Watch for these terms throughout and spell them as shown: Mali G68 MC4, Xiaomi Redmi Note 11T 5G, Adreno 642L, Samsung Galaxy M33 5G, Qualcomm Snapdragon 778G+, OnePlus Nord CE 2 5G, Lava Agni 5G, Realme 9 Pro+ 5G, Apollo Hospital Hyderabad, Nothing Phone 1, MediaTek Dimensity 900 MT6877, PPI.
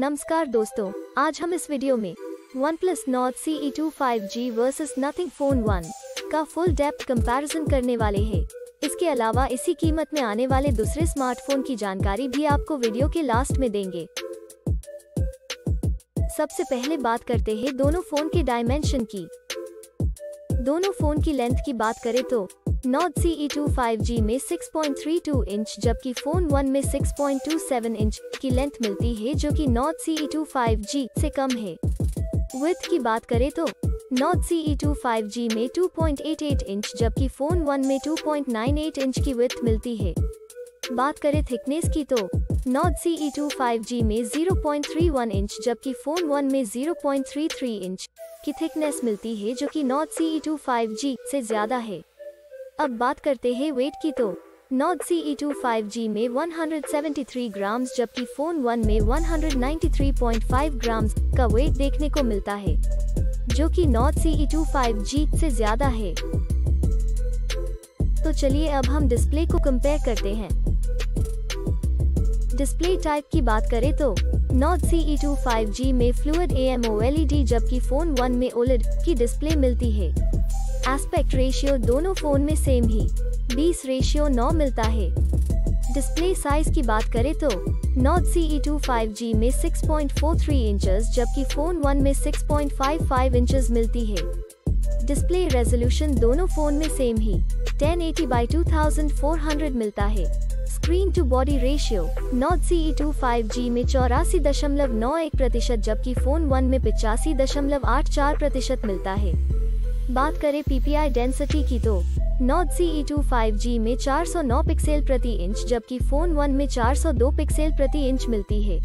नमस्कार दोस्तों, आज हम इस वीडियो में OnePlus Nord CE 2 5G versus Nothing Phone 1 का फुल डेप्थ कंपैरिजन करने वाले हैं। इसके अलावा इसी कीमत में आने वाले दूसरे स्मार्टफोन की जानकारी भी आपको वीडियो के लास्ट में देंगे। सबसे पहले बात करते हैं दोनों फोन के डायमेंशन की। दोनों फोन की लेंथ की बात करें तो Nord CE 2 5G में 6.32 इंच जबकि फोन 1 में 6.27 इंच की लेंथ मिलती है, जो कि Nord CE 2 5G से कम है। विड्थ की बात करें तो Nord CE 2 5G में 2.88 इंच जबकि फोन 1 में 2.98 इंच की विड्थ मिलती है। बात करें थिकनेस की तो Nord CE 2 5G में 0.31 इंच जबकि फोन 1 में 0.33 इंच की थिकनेस मिलती है, जो कि Nord CE 2 5G से ज्यादा है। अब बात करते हैं वेट की तो Nord CE 2 5G में 173 ग्राम्स जबकि फोन 1 में 193.5 ग्राम्स का वेट देखने को मिलता है, जो कि Nord CE 2 5G से ज्यादा है। तो चलिए अब हम डिस्प्ले को कंपेयर करते हैं। डिस्प्ले टाइप की बात करें तो Nord CE 2 5G में फ्लूइड AMOLED जबकि फोन 1 में OLED की डिस्प्ले मिलती है। एस्पेक्ट रेशियो दोनों फोन में सेम ही 20:9 मिलता है। डिस्प्ले साइज की बात करें तो Nord CE 2 5G में 6.43 इंचेस जबकि फोन 1 में 6.55 इंचेस मिलती है। डिस्प्ले रेजोल्यूशन दोनों फोन में सेम ही 1080x2400 मिलता है। Screen to body ratio Nord CE 2 5G में 84.91% जबकि फोन 1 में 85.84% मिलता है। बात करें PPI डेंसिटी की तो Nord CE 2 5G में 409 पिक्सेल प्रति इंच जबकि फोन 1 में 402 पिक्सेल प्रति इंच मिलती है।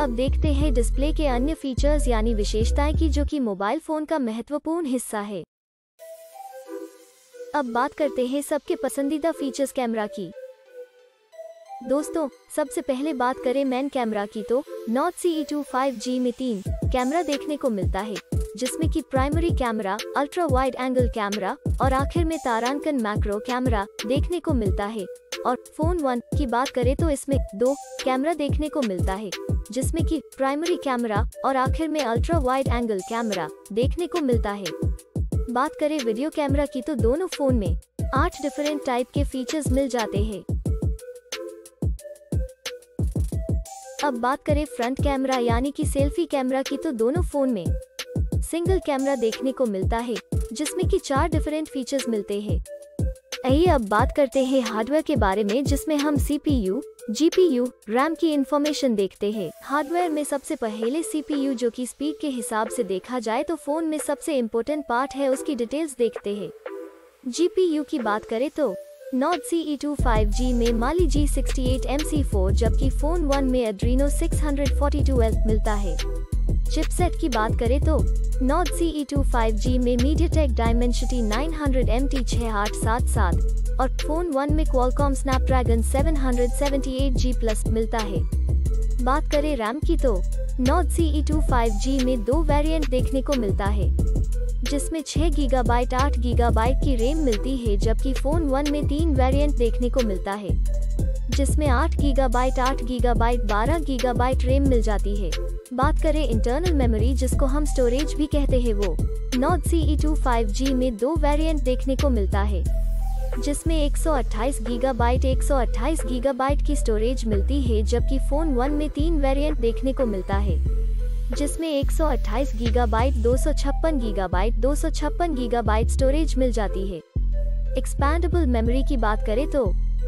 अब देखते हैं डिस्प्ले के अन्य फीचर्स यानी विशेषताएं की, जो कि मोबाइल फोन का महत्वपूर्ण हिस्सा है। अब बात करते हैं सबके पसंदीदा फीचर्स कैमरा की। दोस्तों, सबसे पहले बात करें मेन कैमरा की तो Nord CE 2 5G में 3 कैमरा देखने को मिलता है, जिसमें कि primary camera, ultra wide angle camera और आखिर में तारांकन मैक्रो कैमरा देखने को मिलता है। और फोन 1 की बात करें तो इसमें 2 कैमरा देखने को मिलता है, जिसमें कि प्राइमरी कैमरा और आखिर में अल्ट्रा वाइड एंगल कैमरा देखने को मिलता है। बात करें वीडियो कैमरा की तो दोनों फोन में 8 डिफरेंट टाइप के फीचर्स मिल जाते हैं। अब बात करें फ्रंट कैमरा यानी कि सेल्फी कैमरा की तो दोनों फोन में सिंगल कैमरा देखने को मिलता है, जिसमें कि 4 डिफरेंट फीचर्स मिलते हैं। आइए अब बात करते हैं हार्डवेयर के बारे में, जिसमें हम CPU, GPU, RAM की इंफॉर्मेशन देखते हैं। हार्डवेयर में सबसे पहले CPU, जो कि स्पीड के हिसाब से देखा जाए तो फोन में सबसे इम्पोर्टेंट पार्ट है, उसकी डिटेल्स देखते हैं। GPU की बात करें तो Nord CE 2 5G में Mali G68 MC4 जबकि फोन 1 में Adreno 642L मिलता है। चिपसेट की बात करें तो Nord CE 2 5G में MediaTek Dimensity 900 MT6877 और फोन 1 में Qualcomm Snapdragon 778G+ मिलता है। बात करें रैम की तो Nord CE 2 5G में 2 वेरिएंट देखने को मिलता है, जिसमें 6GB 8GB की रैम मिलती है, जबकि फोन 1 में 3 वेरिएंट देखने को मिलता है, जिसमें 8GB 8GB 12GB रैम मिल जाती है। बात करें इंटरनल मेमोरी, जिसको हम स्टोरेज भी कहते हैं, वो Nord CE 2 5G में 2 वेरिएंट देखने को मिलता है, जिसमें 128GB की स्टोरेज मिलती है, जबकि फोन 1 में 3 वेरिएंट देखने को मिलता है, जिसमें 128GB 256GB 256GB स्टोरेज मिल जाती है। एक्सपैंडेबल मेमोरी की बात करें तो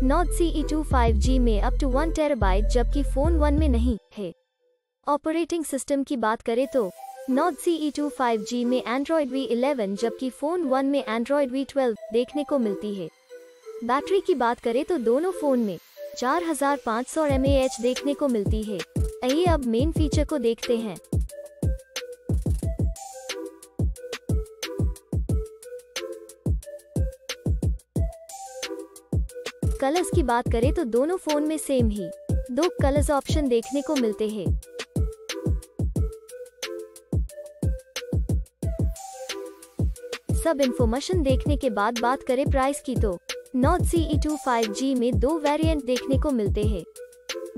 Nord CE 2 5G में अप टू 1TB जबकि फोन 1 में नहीं है। ऑपरेटिंग सिस्टम की बात करें तो Nord CE 2 5G में Android V11 जबकि फोन 1 में Android V12 देखने को मिलती है। बैटरी की बात करें तो दोनों फोन में 4500 mAh देखने को मिलती है। आइए अब मेन फीचर को देखते हैं। कलर्स की बात करें तो दोनों फोन में सेम ही 2 कलर्स ऑप्शन देखने को मिलते हैं। सब इंफॉर्मेशन देखने के बाद बात करें प्राइस की तो Nord CE 2 5G में 2 वेरिएंट देखने को मिलते हैं,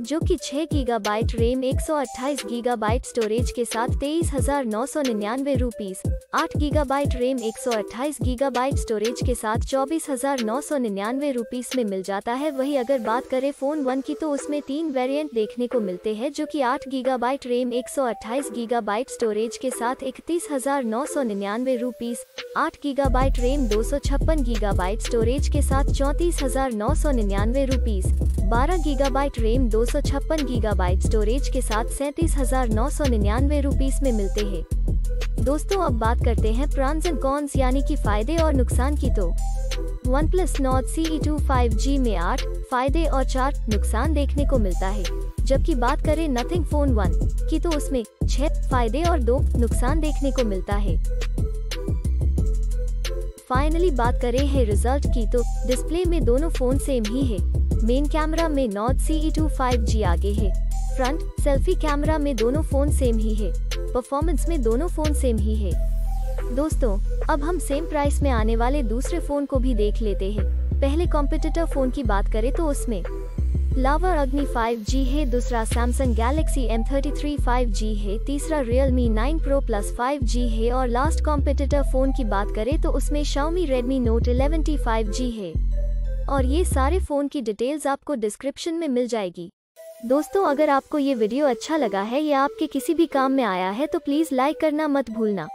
जो कि 6 गीगाबाइट रैम 128 गीगाबाइट स्टोरेज के साथ 23,999 rupees, 8 gigabyte RAM 128 gigabyte storage के साथ 24,999 रुपीज में मिल जाता है। वही अगर बात करें फोन 1 की तो उसमें 3 वेरिएंट देखने को मिलते हैं जो कि 8 गीगाबाइट रैम 128 गीगाबाइट स्टोरेज के साथ 31,999 rupees, 8 gigabyte RAM 256 gigabyte storage के साथ 34,999 rupees, 12 gigabyte RAM 256 gigabyte storage के साथ 37,999 रुपीज में मिलते हैं। दोस्तों अब बात करते हैं प्रॉन्स एंड कॉन्स यानी कि फायदे और नुकसान की। तो OnePlus Nord CE 2 5G में 8 फायदे और 4 नुकसान देखने को मिलता है, जबकि बात करें Nothing Phone 1 की तो उसमें 6 फायदे और 2 नुकसान देखने को मिलता है। फाइनली बात करें है रिजल्ट की तो डिस्प्ले में दोनों फोन सेम ही है। मेन कैमरा में Nord CE 2 5G आगे है। फ्रंट सेल्फी कैमरा में दोनों फोन सेम ही है। परफॉर्मेंस में दोनों फोन सेम ही है। दोस्तों अब हम सेम प्राइस में आने वाले दूसरे फोन को भी देख लेते हैं। पहले कॉम्पिटिटर फोन की बात करें तो उसमें लावा अग्नि 5G है, दूसरा सैमसंग गैलेक्सी M33 5G है, तीसरा Realme 9 Pro+ 5G है और लास्ट कॉम्पिटिटर फोन की बात करें तो उसमें Xiaomi Redmi Note 11T 5G है। और ये सारे फोन की डिटेल्स आपको डिस्क्रिप्शन में मिल जाएगी। दोस्तों अगर आपको ये वीडियो अच्छा लगा है या आपके किसी भी काम में आया है तो प्लीज लाइक करना मत भूलना।